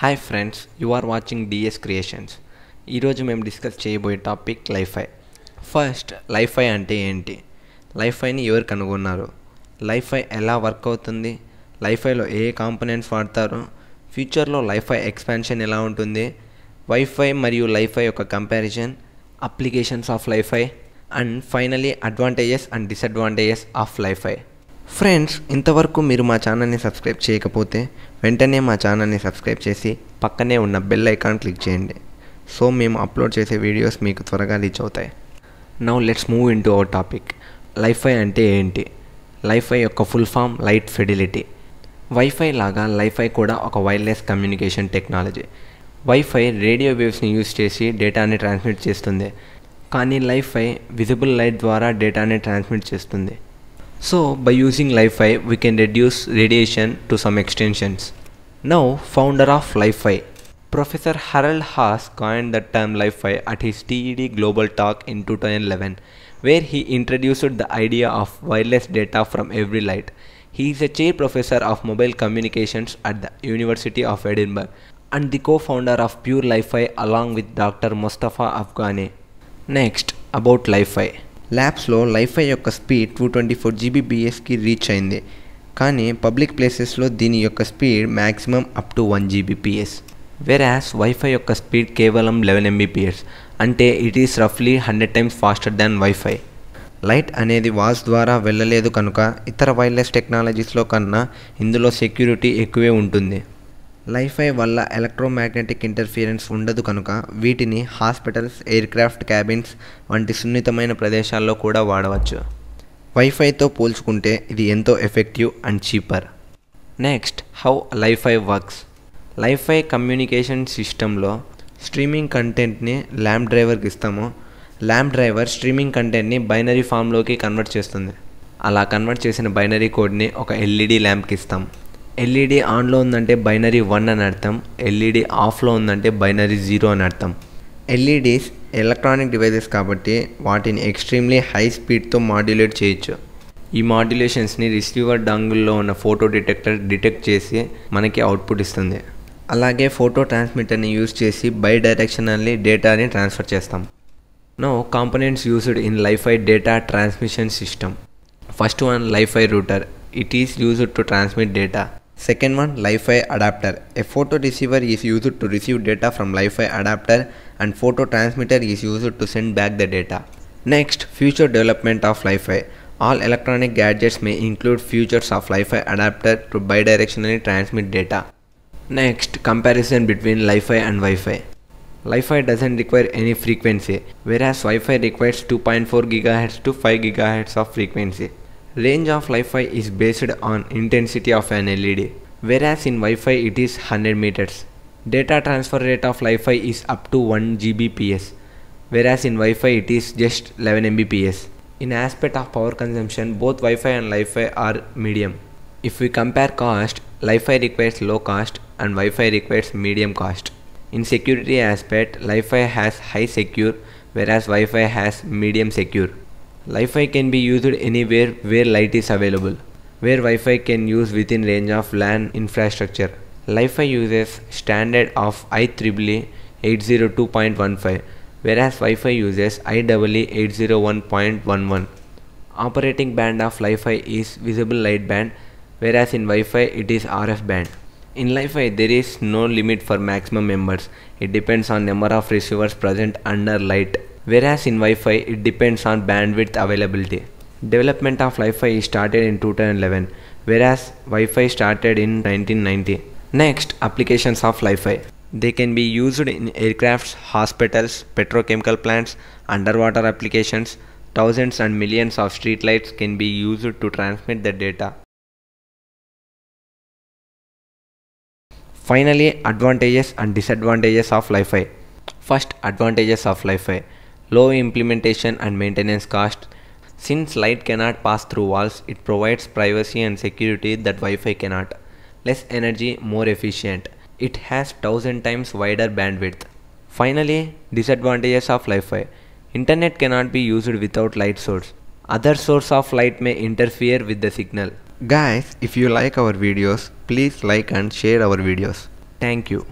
Hi friends, you are watching DS creations. ఈరోజు మేము discuss చేయబోయే టాపిక్ లైఫై. ఫస్ట్, లైఫై అంటే ఏంటి? లైఫైని ఎవరు కనుగొన్నారు? లైఫై ఎలా వర్క్ అవుతుంది? లైఫైలో ఏ కాంపనెంట్స్ వాడతారు? ఫ్యూచర్లో లైఫై ఎక్స్పాన్షన్ ఎలా ఉంటుంది? వైఫై మరియు లైఫై యొక్క comparison, applications of lifi, and finally advantages and disadvantages of lifi. Friends, ఇంతవరకు మీరు మా ఛానల్ని సబ్స్క్రైబ్ చేయకపోతే వెంటనే మా ఛానల్ని సబ్స్క్రైబ్ చేసి పక్కనే ఉన్న బెల్ ఐకాన్ క్లిక్ చేయండి. సో మేము అప్లోడ్ చేసే వీడియోస్ మీకు త్వరగా రీచ్ అవుతాయి. Now let's move in to our topic. Lifi అంటే ఏంటి? లైఫై యొక్క full form light fidelity. Wifi లాగా లైఫై కూడా ఒక wireless communication technology. Wifi radio వేవ్స్ని యూజ్ చేసి డేటాని ట్రాన్స్మిట్ చేస్తుంది, కానీ లైఫై విజిబుల్ లైట్ ద్వారా డేటాని ట్రాన్స్మిట్ చేస్తుంది. So, by using Li-Fi, we can reduce radiation to some extensions. Now, founder of Li-Fi, Professor Harald Haas coined the term Li-Fi at his TED Global Talk in 2011, where he introduced the idea of wireless data from every light. He is a chair professor of mobile communications at the University of Edinburgh and the co-founder of Pure LiFi along with Dr. Mostafa Afghane. Next, about Li-Fi. ల్యాబ్స్లో Li-Fi యొక్క speed 224 GBps reach అయింది, కానీ public ప్లేసెస్లో దీని యొక్క speed maximum up to 1 GBps, వెరాస్ wifi యొక్క speed కేవలం 11 Mbps, అంటే ఇట్ ఈస్ రఫ్లీ 100 times faster than wifi. Light అనేది వాల్స్ ద్వారా వెళ్ళలేదు కనుక ఇతర వైర్లెస్ టెక్నాలజీస్లో కన్నా ఇందులో సెక్యూరిటీ ఎక్కువే ఉంటుంది. లైఫై వల్ల ఎలక్ట్రోమాగ్నెటిక్ ఇంటర్ఫిరెన్స్ ఉండదు కనుక వీటిని హాస్పిటల్స్, ఎయిర్క్రాఫ్ట్ క్యాబిన్స్ వంటి సున్నితమైన ప్రదేశాల్లో కూడా వాడవచ్చు. వైఫైతో పోల్చుకుంటే ఇది ఎంతో effective and cheaper. Next, how lifi works. Lifi communication సిస్టంలో స్ట్రీమింగ్ కంటెంట్ని ల్యాంప్ డ్రైవర్కి ఇస్తాము. ల్యాంప్ డ్రైవర్ స్ట్రీమింగ్ కంటెంట్ని బైనరీ ఫామ్లోకి కన్వర్ట్ చేస్తుంది. అలా కన్వర్ట్ చేసిన బైనరీ కోడ్ని ఒక ఎల్ఈడి ల్యాంప్కి ఇస్తాం. ఎల్ఈడి ఆన్లో ఉందంటే బైనరీ 1 అని అర్థం, ఎల్ఈడి ఆఫ్లో ఉందంటే బైనరీ 0 అని అర్థం. ఎల్ఈడీస్ ఎలక్ట్రానిక్ డివైజెస్ కాబట్టి వాటిని ఎక్స్ట్రీమ్లీ హై స్పీడ్తో మాడ్యులేట్ చేయొచ్చు. ఈ మాడ్యులేషన్స్ని రిసీవర్ డాంగుల్లో ఉన్న ఫోటో డిటెక్టర్ డిటెక్ట్ చేసి మనకి అవుట్పుట్ ఇస్తుంది. అలాగే ఫోటో ట్రాన్స్మిటర్ని యూజ్ చేసి బై డైరెక్షనల్లీ డేటాని ట్రాన్స్ఫర్ చేస్తాం. No components used in lifi data transmission system. First one, lifi router. It is used to transmit data. Second one, Li-Fi adapter. A photo receiver is used to receive data from Li-Fi adapter and photo transmitter is used to send back the data. Next, future development of Li-Fi. All electronic gadgets may include features of Li-Fi adapter to bidirectionally transmit data. Next, comparison between Li-Fi and Wi-Fi. Li-Fi doesn't require any frequency, whereas Wi-Fi requires 2.4 GHz to 5 GHz of frequency. Range of Li-Fi is based on intensity of an LED, whereas in Wi-Fi it is 100 meters. Data transfer rate of Li-Fi is up to 1 Gbps, whereas in Wi-Fi it is just 11 Mbps. In aspect of power consumption, both Wi-Fi and Li-Fi are medium. If we compare cost, Li-Fi requires low cost and Wi-Fi requires medium cost. In security aspect, Li-Fi has high secure, whereas Wi-Fi has medium secure. Li-Fi can be used anywhere where light is available, where Wi-Fi can use within range of LAN infrastructure. Li-Fi uses standard of IEEE 802.15, whereas Wi-Fi uses IEEE 801.11. Operating band of Li-Fi is visible light band, whereas in Wi-Fi it is RF band. In Li-Fi there is no limit for maximum members. It depends on number of receivers present under light, whereas in Wi-Fi it depends on bandwidth availability. Development of Li-Fi started in 2011, whereas Wi-Fi started in 1990. Next, applications of Li-Fi. They can be used in aircrafts, hospitals, petrochemical plants, underwater applications. Thousands and millions of streetlights can be used to transmit the data. Finally, advantages and disadvantages of Li-Fi. First, advantages of Li-Fi. Low implementation and maintenance cost. Since light cannot pass through walls, it provides privacy and security that Wi-Fi cannot. Less energy, more efficient. It has 1000 times wider bandwidth. Finally, disadvantages of Li-Fi. Internet cannot be used without light source. Other source of light may interfere with the signal. Guys, if you like our videos, please like and share our videos. Thank you.